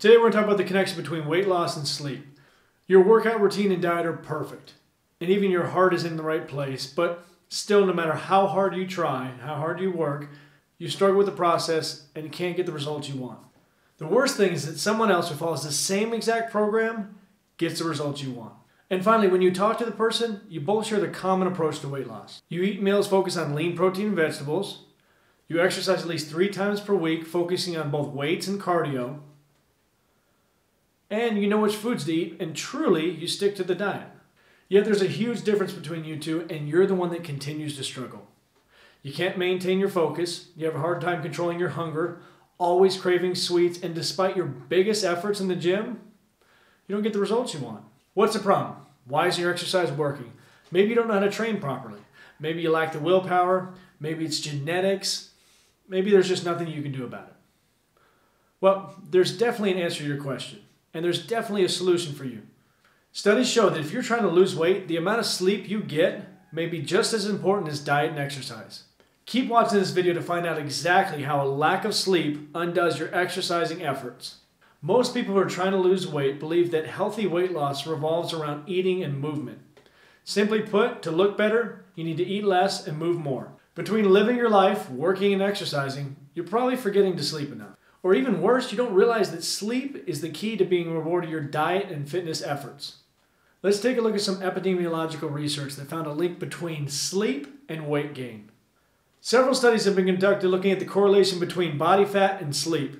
Today we're going to talk about the connection between weight loss and sleep. Your workout routine and diet are perfect, and even your heart is in the right place, but still no matter how hard you try, how hard you work, you struggle with the process and you can't get the results you want. The worst thing is that someone else who follows the same exact program gets the results you want. And finally, when you talk to the person, you both share the common approach to weight loss. You eat meals focused on lean protein and vegetables. You exercise at least 3 times per week, focusing on both weights and cardio. And you know which foods to eat, and truly, you stick to the diet. Yet there's a huge difference between you two, and you're the one that continues to struggle. You can't maintain your focus, you have a hard time controlling your hunger, always craving sweets, and despite your biggest efforts in the gym, you don't get the results you want. What's the problem? Why isn't your exercise working? Maybe you don't know how to train properly. Maybe you lack the willpower, maybe it's genetics, maybe there's just nothing you can do about it. Well, there's definitely an answer to your question. And there's definitely a solution for you. Studies show that if you're trying to lose weight, the amount of sleep you get may be just as important as diet and exercise. Keep watching this video to find out exactly how a lack of sleep undoes your exercising efforts. Most people who are trying to lose weight believe that healthy weight loss revolves around eating and movement. Simply put, to look better, you need to eat less and move more. Between living your life, working and exercising, you're probably forgetting to sleep enough. Or even worse, you don't realize that sleep is the key to being rewarded for your diet and fitness efforts. Let's take a look at some epidemiological research that found a link between sleep and weight gain. Several studies have been conducted looking at the correlation between body fat and sleep.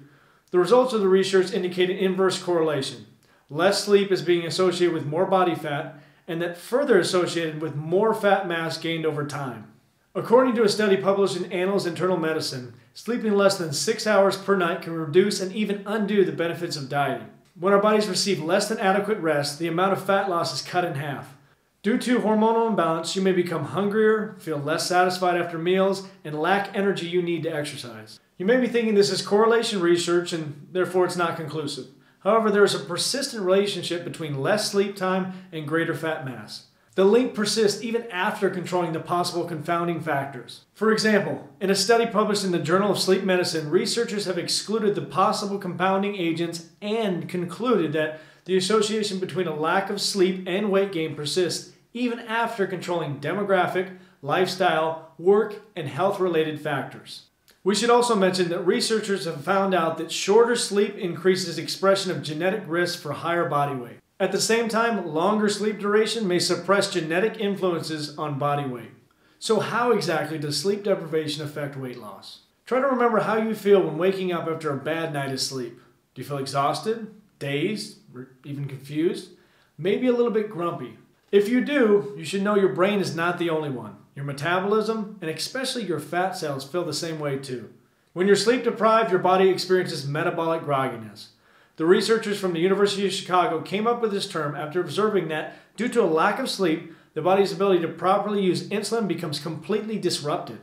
The results of the research indicate an inverse correlation. Less sleep is being associated with more body fat, and that further associated with more fat mass gained over time. According to a study published in Annals Internal Medicine, sleeping less than 6 hours per night can reduce and even undo the benefits of dieting. When our bodies receive less than adequate rest, the amount of fat loss is cut in half. Due to hormonal imbalance, you may become hungrier, feel less satisfied after meals, and lack energy you need to exercise. You may be thinking this is correlation research and therefore it's not conclusive. However, there is a persistent relationship between less sleep time and greater fat mass. The link persists even after controlling the possible confounding factors. For example, in a study published in the Journal of Sleep Medicine, researchers have excluded the possible confounding agents and concluded that the association between a lack of sleep and weight gain persists even after controlling demographic, lifestyle, work, and health-related factors. We should also mention that researchers have found out that shorter sleep increases expression of genetic risk for higher body weight. At the same time, longer sleep duration may suppress genetic influences on body weight. So how exactly does sleep deprivation affect weight loss? Try to remember how you feel when waking up after a bad night of sleep. Do you feel exhausted, dazed, or even confused? Maybe a little bit grumpy. If you do, you should know your brain is not the only one. Your metabolism, and especially your fat cells, feel the same way too. When you're sleep deprived, your body experiences metabolic grogginess. The researchers from the University of Chicago came up with this term after observing that, due to a lack of sleep, the body's ability to properly use insulin becomes completely disrupted.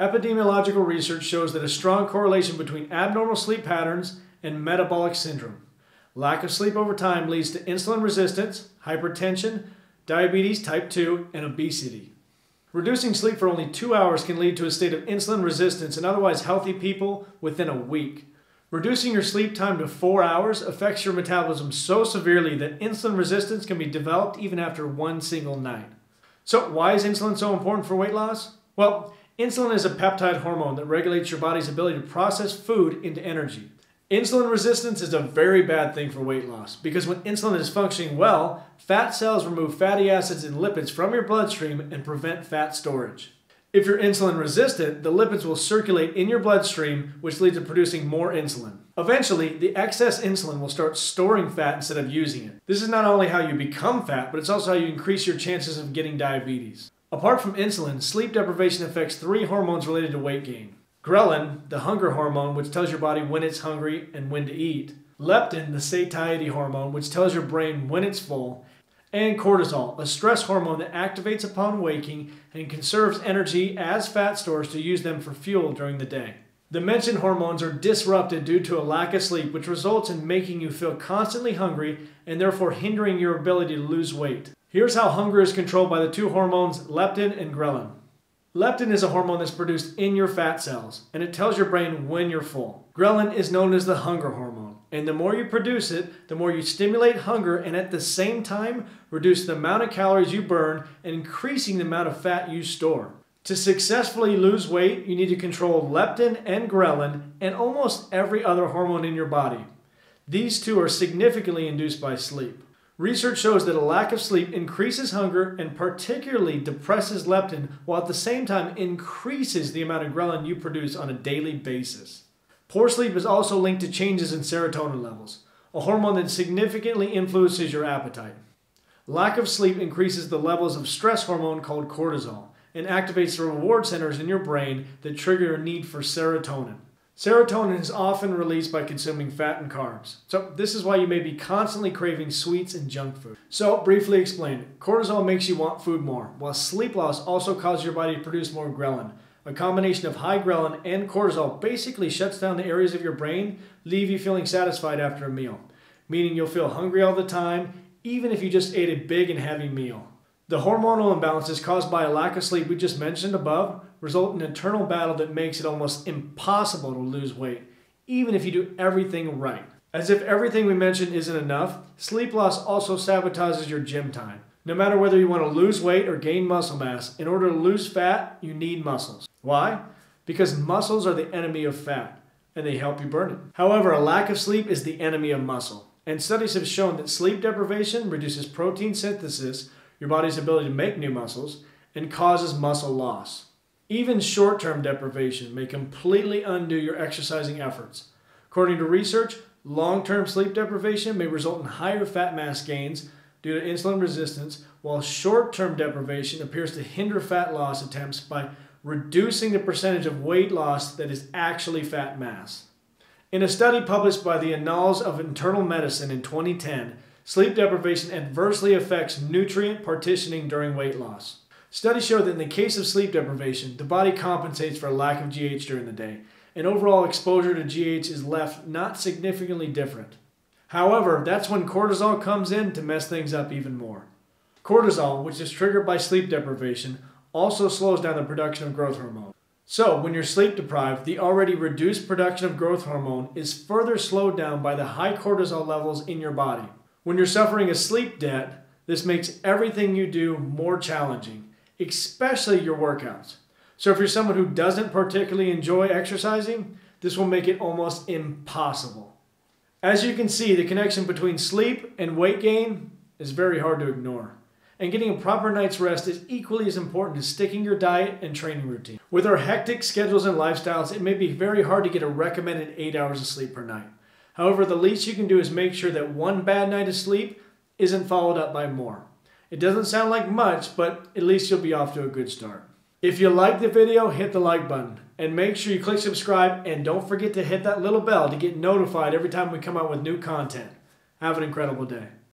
Epidemiological research shows that a strong correlation between abnormal sleep patterns and metabolic syndrome. Lack of sleep over time leads to insulin resistance, hypertension, diabetes type 2, and obesity. Reducing sleep for only 2 hours can lead to a state of insulin resistance in otherwise healthy people within a week. Reducing your sleep time to 4 hours affects your metabolism so severely that insulin resistance can be developed even after one single night. So why is insulin so important for weight loss? Well, insulin is a peptide hormone that regulates your body's ability to process food into energy. Insulin resistance is a very bad thing for weight loss because when insulin is functioning well, fat cells remove fatty acids and lipids from your bloodstream and prevent fat storage. If you're insulin resistant, the lipids will circulate in your bloodstream, which leads to producing more insulin. Eventually, the excess insulin will start storing fat instead of using it. This is not only how you become fat, but it's also how you increase your chances of getting diabetes. Apart from insulin, sleep deprivation affects 3 hormones related to weight gain. Ghrelin, the hunger hormone, which tells your body when it's hungry and when to eat. Leptin, the satiety hormone, which tells your brain when it's full. And cortisol, a stress hormone that activates upon waking and conserves energy as fat stores to use them for fuel during the day. The mentioned hormones are disrupted due to a lack of sleep, which results in making you feel constantly hungry and therefore hindering your ability to lose weight. Here's how hunger is controlled by the 2 hormones, leptin and ghrelin. Leptin is a hormone that's produced in your fat cells, and it tells your brain when you're full. Ghrelin is known as the hunger hormone. And the more you produce it, the more you stimulate hunger and at the same time reduce the amount of calories you burn and increasing the amount of fat you store. To successfully lose weight, you need to control leptin and ghrelin and almost every other hormone in your body. These two are significantly induced by sleep. Research shows that a lack of sleep increases hunger and particularly depresses leptin, while at the same time increases the amount of ghrelin you produce on a daily basis. Poor sleep is also linked to changes in serotonin levels, a hormone that significantly influences your appetite. Lack of sleep increases the levels of stress hormone called cortisol and activates the reward centers in your brain that trigger your need for serotonin. Serotonin is often released by consuming fat and carbs. So this is why you may be constantly craving sweets and junk food. So briefly explained, cortisol makes you want food more, while sleep loss also causes your body to produce more ghrelin. A combination of high ghrelin and cortisol basically shuts down the areas of your brain, leave you feeling satisfied after a meal, meaning you'll feel hungry all the time, even if you just ate a big and heavy meal. The hormonal imbalances caused by a lack of sleep we just mentioned above result in an internal battle that makes it almost impossible to lose weight, even if you do everything right. As if everything we mentioned isn't enough, sleep loss also sabotages your gym time. No matter whether you want to lose weight or gain muscle mass, in order to lose fat, you need muscles. Why? Because muscles are the enemy of fat, and they help you burn it. However, a lack of sleep is the enemy of muscle, and studies have shown that sleep deprivation reduces protein synthesis, your body's ability to make new muscles, and causes muscle loss. Even short-term deprivation may completely undo your exercising efforts. According to research, long-term sleep deprivation may result in higher fat mass gains due to insulin resistance, while short-term deprivation appears to hinder fat loss attempts by reducing the percentage of weight loss that is actually fat mass. In a study published by the Annals of Internal Medicine in 2010, sleep deprivation adversely affects nutrient partitioning during weight loss. Studies show that in the case of sleep deprivation, the body compensates for a lack of GH during the day, and overall exposure to GH is left not significantly different. However, that's when cortisol comes in to mess things up even more. Cortisol, which is triggered by sleep deprivation, also slows down the production of growth hormone. So, when you're sleep deprived, the already reduced production of growth hormone is further slowed down by the high cortisol levels in your body. When you're suffering a sleep debt, this makes everything you do more challenging, especially your workouts. So if you're someone who doesn't particularly enjoy exercising, this will make it almost impossible. As you can see, the connection between sleep and weight gain is very hard to ignore. And getting a proper night's rest is equally as important as sticking your diet and training routine. With our hectic schedules and lifestyles, it may be very hard to get a recommended 8 hours of sleep per night. However, the least you can do is make sure that one bad night of sleep isn't followed up by more. It doesn't sound like much, but at least you'll be off to a good start. If you like the video, hit the like button and make sure you click subscribe, and don't forget to hit that little bell to get notified every time we come out with new content. Have an incredible day.